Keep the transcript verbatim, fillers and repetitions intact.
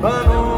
Banu